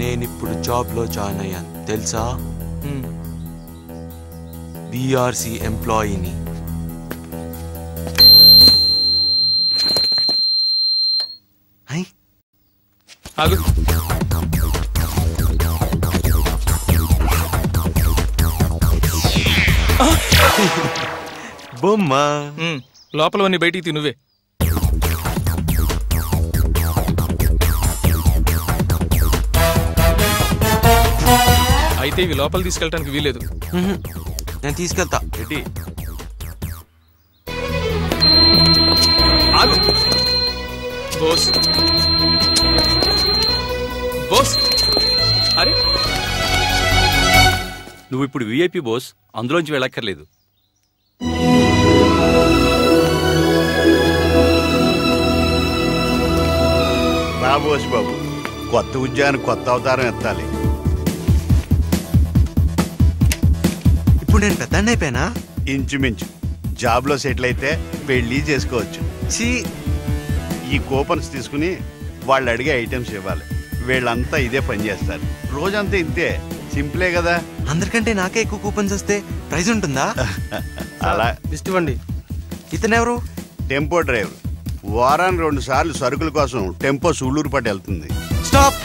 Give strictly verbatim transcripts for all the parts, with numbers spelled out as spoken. నేను ఇప్పుడు జాబ్లో జాయిన్ అయ్యాను తెలుసా, బీఆర్సీ ఎంప్లాయీని. బొమ్మ లోపలవన్నీ బయటికి తినువే. అయితే ఇవి లోపల తీసుకెళ్ళటానికి వీలేదు. నేను తీసుకెళ్తా. రెడ్డి బోస్ బోస్, అరే నువ్వు ఇప్పుడు విఐపి బోస్, అందులోంచి వెళ్ళక్కర్లేదు. రా బోస్ బాబు, కొత్త ఉద్యానికి కొత్త అవతారం ఎత్తాలి. ఇప్పుడు నేను పెద్ద అయిపోయినా ఇంచుమించు జాబ్లో సెటిల్ అయితే పెళ్ళి చేసుకోవచ్చు. ఛీ, ఈ కూపన్స్ తీసుకుని వాళ్ళు అడిగే ఐటమ్స్ ఇవ్వాలి. వీళ్ళంతా ఇదే పని చేస్తారు రోజంతా, ఇంతే సింపులే కదా. అందరికంటే నాకే ఎక్కువ కూపన్స్ వస్తే ప్రైజ్ ఉంటుందా? అలా లిస్ట్ ఇవ్వండి. ఇతనెవరు? Tempo driver. వారానికి రెండు సార్లు సరుకుల కోసం టెంపో సూళ్ళూరు పట్టు వెళ్తుంది. స్టాప్.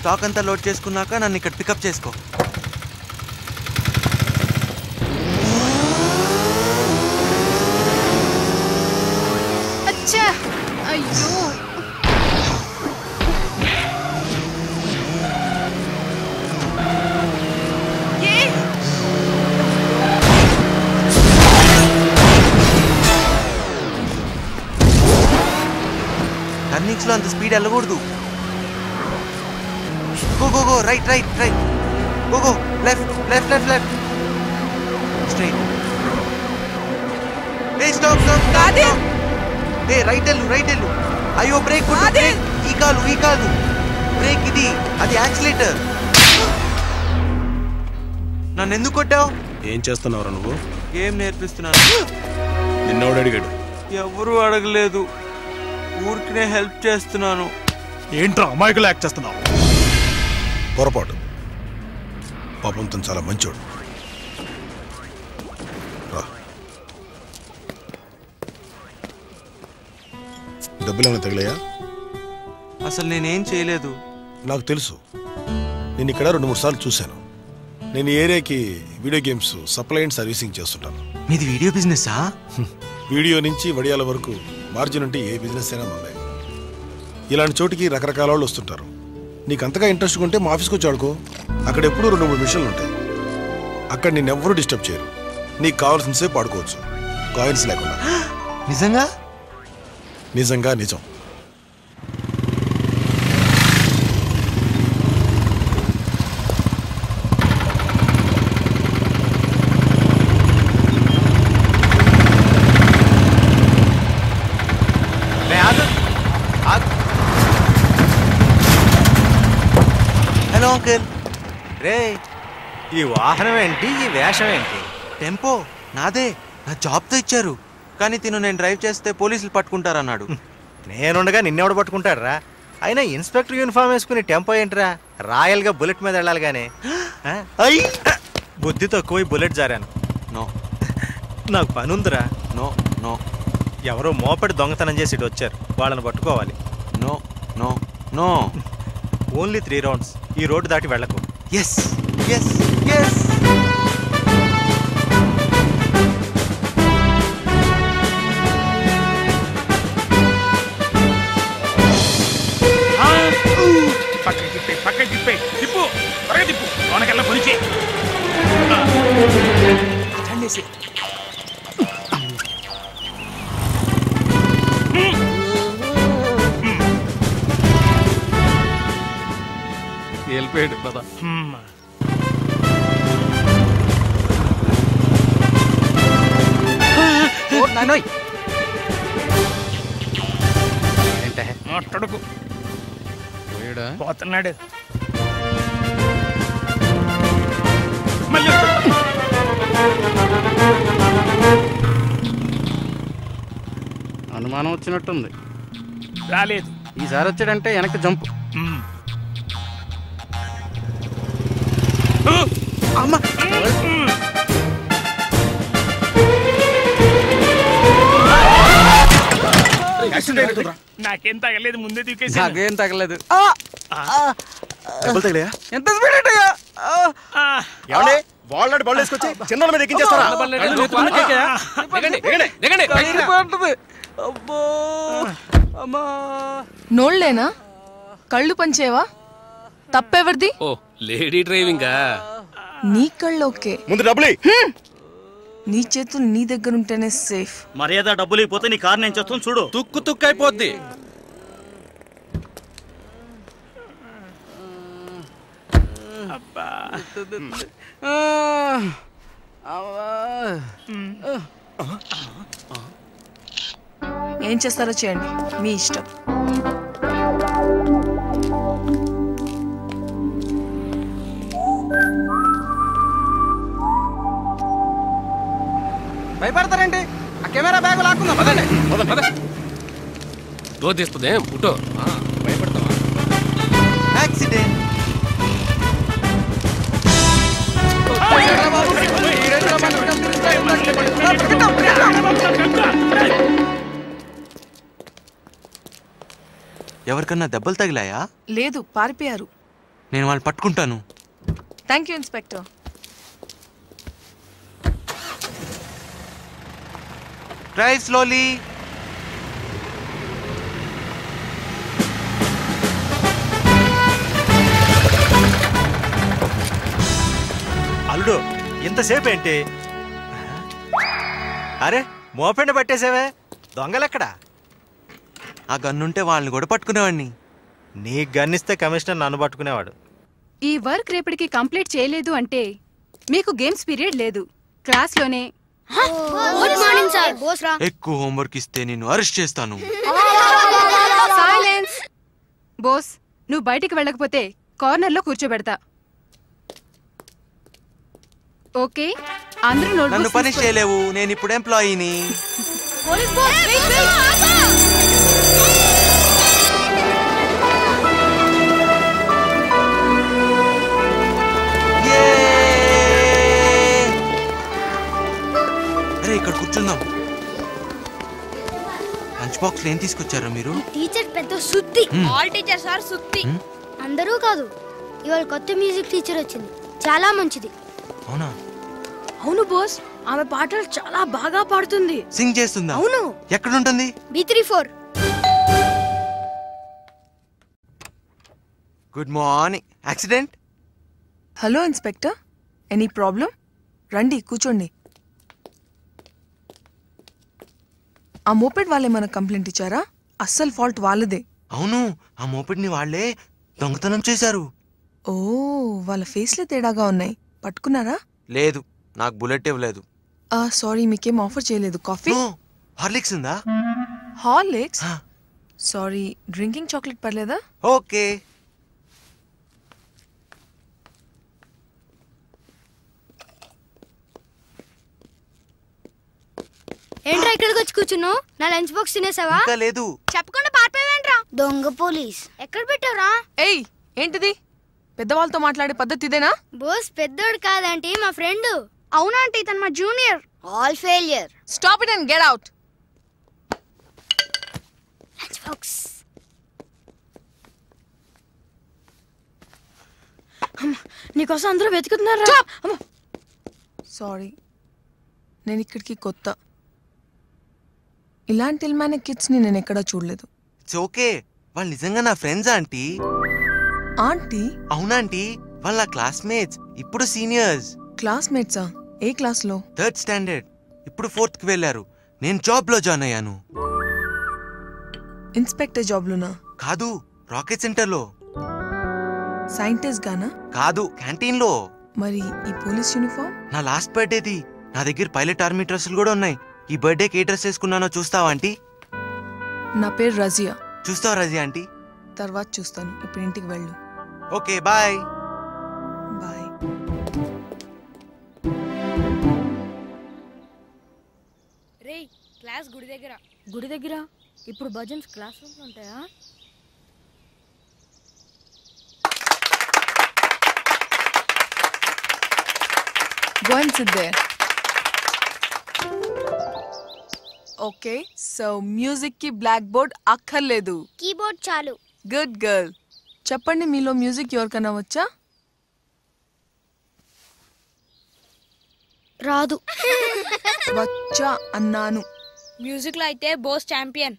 స్టాక్ అంతా లోడ్ చేసుకున్నాక నన్ను ఇక్కడ పికప్ చేసుకో. అచ్చా, అయ్యో టర్నింగ్స్ లో అంత స్పీడ్ వెళ్ళకూడదు. Go, go, go, right, right, right. Go, go, left, left, left, left. Straight. Hey, stop, stop, stop. Adil! Hey, right ellu, right ellu. Ayyo, brake put. Adil! Ee kaalu, ee kaalu. Brake idi, adi accelerator. Nannu enduku kottavu? Em chestunnavara nuvvu? Game nerpistunanu. Ninnu odu adigadu. Evaru adagaledu. Urkine help chestunnanu. Entra amayaku act chestunnava? పొరపాటు. పాపం తను చాలా మంచోడు. డబ్బులు ఏమైనా తగిలాయా? అసలు నేనేం చేయలేదు. నాకు తెలుసు, నేను ఇక్కడ రెండు మూడు సార్లు చూశాను. నేను ఏరియాకి video games supply and servicing చేస్తుంటాను. మీది వీడియో బిజినెసా? వీడియో నుంచి వడియాల వరకు మార్జిన్ ఉంటే ఏ బిజినెస్ అయినా మందే. ఇలాంటి చోటికి రకరకాల వాళ్ళు వస్తుంటారు. నీకు అంతగా ఇంట్రెస్ట్ ఉంటే మా ఆఫీస్కి వచ్చి ఆడుకో. అక్కడ ఎప్పుడూ రెండు మూడు మిషన్లు ఉంటాయి. అక్కడ నేను ఎవరూ డిస్టర్బ్ చేయరు. నీకు కావాల్సిన సేపు ఆడుకోవచ్చు, కాయిన్స్ లేకుండా. నిజంగా? నిజంగా నిజం. రే, ఈ వాహనం ఏంటి, ఈ వేషం ఏంటి? టెంపో నాదే, నా జాబ్తో ఇచ్చారు. కానీ తిను నేను డ్రైవ్ చేస్తే పోలీసులు పట్టుకుంటారన్నాడు. నేనుండగా నిన్నెవడు పట్టుకుంటారా? అయినా ఇన్స్పెక్టర్ యూనిఫామ్ వేసుకుని టెంపో ఏంట్రా? రాయల్గా బుల్లెట్ మీద వెళ్ళాలి. కానీ అయ్యి బుద్ధి తక్కువ, బుల్లెట్ జారాను. నో, నాకు పని ఉందిరా. నో నో, ఎవరో మోపడి దొంగతనం చేసి ఇటు వచ్చారు, వాళ్ళని పట్టుకోవాలి. No no no, only three rounds. ఈ రోడ్డు దాటి వెళ్ళకు. Yes yes yes. పక్కకి తిప్పే, పక్కకి తిప్పే, తిప్పు, త్వరగా తిప్పు. లోనకెళ్ళ పొలిచే చండేసి. వెళ్ళిపోయాడు కదా. అట్టడుకు పోతున్నాడు. మళ్ళీ అనుమానం వచ్చినట్టుంది. రాలేదు. ఈసారి వచ్చాడంటే వెనక్కి జంప్. అమ్మ నాకేం తగలేదు, ముందే దిక్కేసి నాకేం తగలేదు. ఎంత స్పీడ్ అయ్యా వాల్నాడు బౌల్ వేసుకొచ్చి చిన్నల మీద ఎక్కించేస్తారా? నోళ్లేనా? కళ్ళు పంచేవా? తప్పెవరిది? ఓ లేడీ డ్రైవింగా? నీ కళ్ళు ఓకే, ముందు డబ్బులు. నీ చేతులు నీ దగ్గర ఉంటేనే సేఫ్. మర్యాద డబ్బులు అయిపోతే నీ కారు నేను చేస్తాను చూడు, తుక్కు తుక్కు అయిపోద్ది. ఏం చేస్తారో చేయండి, మీ ఇష్టం. భయపడతారండి, ఆ కెమెరా బ్యాగ్ లాక్కుందాం పదండి. దోదిస్తుంది ఫోటో, భయపడతావా? యాక్సిడెంట్ ఎవరికన్నా దెబ్బలు తగిలాయా? లేదు, పారిపోయారు. నేను వాళ్ళు పట్టుకుంటాను. Thank you inspector. Drive slowly. అల్లుడు ఎంతసేపు ఏంటి? అరే మోపెండ్ పట్టేసేవే, దొంగలెక్కడా? ఆ గన్నుంటే వాళ్ళని కూడా పట్టుకునేవాడిని. నీ గన్నిస్తే కమిషనర్ నన్ను పట్టుకునేవాడు. ఈ వర్క్ రేపటికి కంప్లీట్ చేయలేదు అంటే మీకు గేమ్స్ పీరియడ్ లేదు, క్లాస్లోనే. ఎక్కువ హోంవర్క్ ఇస్తే నేను అరెస్ట్ చేస్తాను. సైలెన్స్. బోస్ నువ్వు బయటికి వెళ్ళకపోతే కార్నర్లో కూర్చోబెడతా. ఓకే అందరూ నోట్. నన్ను పనిష్ చేయలేవు, నేను ఇప్పుడు ఎంప్లాయీని. అరే ఇక్కడ కూర్చుందాం. లంచ్ బాక్స్ ఏం తీసుకొచ్చారా మీరు? టీచర్ పెద్ద సుత్తి. ఆల్ టీచర్స్ ఆర్ సుత్తి. అందరూ కాదు, ఇవాళ కొత్త మ్యూజిక్ టీచర్ వచ్చింది, చాలా మంచిది. అవునా? అవును బాస్, ఆమె పాటలు చాలా బాగా పాడుతుంది, సింగ్ చేస్తుంది. అవును, ఎక్కడ ఉంటుంది? B three four. Good morning. Accident? Hello inspector, any problem? రండి కూర్చోండి. ఆ మోపెడ్ వాళ్ళేమన్నా కంప్లైంట్ ఇచ్చారా? అస్సలు ఫాల్ట్ వాళ్ళదే. అవును, ఆ మోపెడ్ని వాళ్ళే దొంగతనం చేశారు. ఓ వాళ్ళ ఫేస్లే తేడాగా ఉన్నాయి, పట్టుకున్నారా? లేదు, నాకు బుల్లెట్ ఇవ్వలేదు. ఆ సారీ, మీకేం ఆఫర్ చేయలేదు కాఫీ? హార్లిక్స్ ఉందా? హార్లిక్స్ సారీ, డ్రింకింగ్ చాక్లెట్ పర్లేదా? ఓకే. ఏంట్రా ఇక్కడికి వచ్చి కూర్చున్నావు? నా లంచ్ బాక్స్ తినేసావా? లేదు. చెప్పకుండా పారిపోయావేంట్రా? దొంగ పోలీస్. ఎక్కడ పెట్టావురా? ఏయ్ ఏంటిది, పెద్దవాళ్ళతో మాట్లాడే పద్ధతి ఇదేనా? బోస్ పెద్దోడు కాదంటే మా ఫ్రెండ్. అవునా అంటే తన మా junior. All failure. Stop it and get out. Lunch box. అమ్మ నీకోసం అందరూ వెతుకుతున్నారు. అమ్మ సారీ, నేను ఇక్కడికి కొత్త, ఇలాంటి ఇల్మైన కిడ్స్ని నేను ఎక్కడా చూడలేదు. ఇట్స్ ఓకే, వాళ్ళు నిజంగా నా ఫ్రెండ్స్ ఆంటీ. ఆంటీ? అవునాంటీ, వాళ్ళ క్లాస్మేట్స్, ఇప్పుడు సీనియర్స్. క్లాస్మేట్సా? ఏ క్లాస్ లో? థర్డ్ స్టాండర్డ్, ఇప్పుడు ఫోర్త్ కి వెళ్ళారు. నేను జాబ్ లో జాయిన్ అయ్యాను. ఇన్స్పెక్టర్ జాబ్ లోనా? కాదు, రాకెట్ సెంటర్ లో. సైంటిస్ట్ గానా? కాదు, క్యాంటీన్ లో. మరి ఈ పోలీస్ యూనిఫామ్? నా లాస్ట్ బర్త్డేది. నా దగ్గర పైలట్ ఆర్మీ డ్రెస్సులు కూడా ఉన్నాయి. ఈ బర్త్డే కి ఏ డ్రెస్ వేసుకున్నానో చూస్తావా ఆంటీ? నా పేరు రజియా. చూస్తావా రజియా ఆంటీ? తర్వాత చూస్తాను, ఇప్పుడు ఇంటికి వెళ్ళు. Okay bye. బాయ్. రే క్లాస్ క్లాస్ గుడి దగ్గర గుడి దగ్గర ఇప్పుడు భజన్స్ క్లాస్ రూమ్లో ఉంటాయా? Go and sit there. Okay, so music ki blackboard akkarledu. Keyboard chalu. Good girl. Chappandi meelo music yorkana vacha? Radu. Vacha annanu. Music lo aithe boss champion.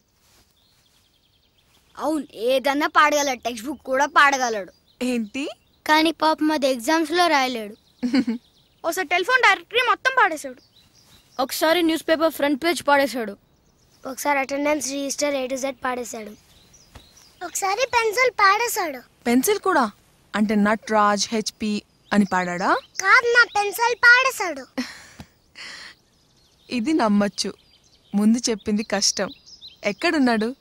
Avun edanna paadagaladu, textbook kuda paadagaladu. Enti? Kani paapam ad exams lo raayaledu. ఒకసారి telephone directory మొత్తం పాడేశాడు. ఒకసారి news paper front page పాడేశాడు. ఒకసారి attendance register A to Z పాడేశాడు. ఒకసారి pencil పాడేశాడు. Pencil కూడా అంటే నటరాజ్ హెచ్పి అని పాడాడా? కాదు, నా పెన్సిల్ పాడేశాడు. ఇది నమ్మొచ్చు, ముందు చెప్పింది కష్టం. ఎక్కడున్నాడు?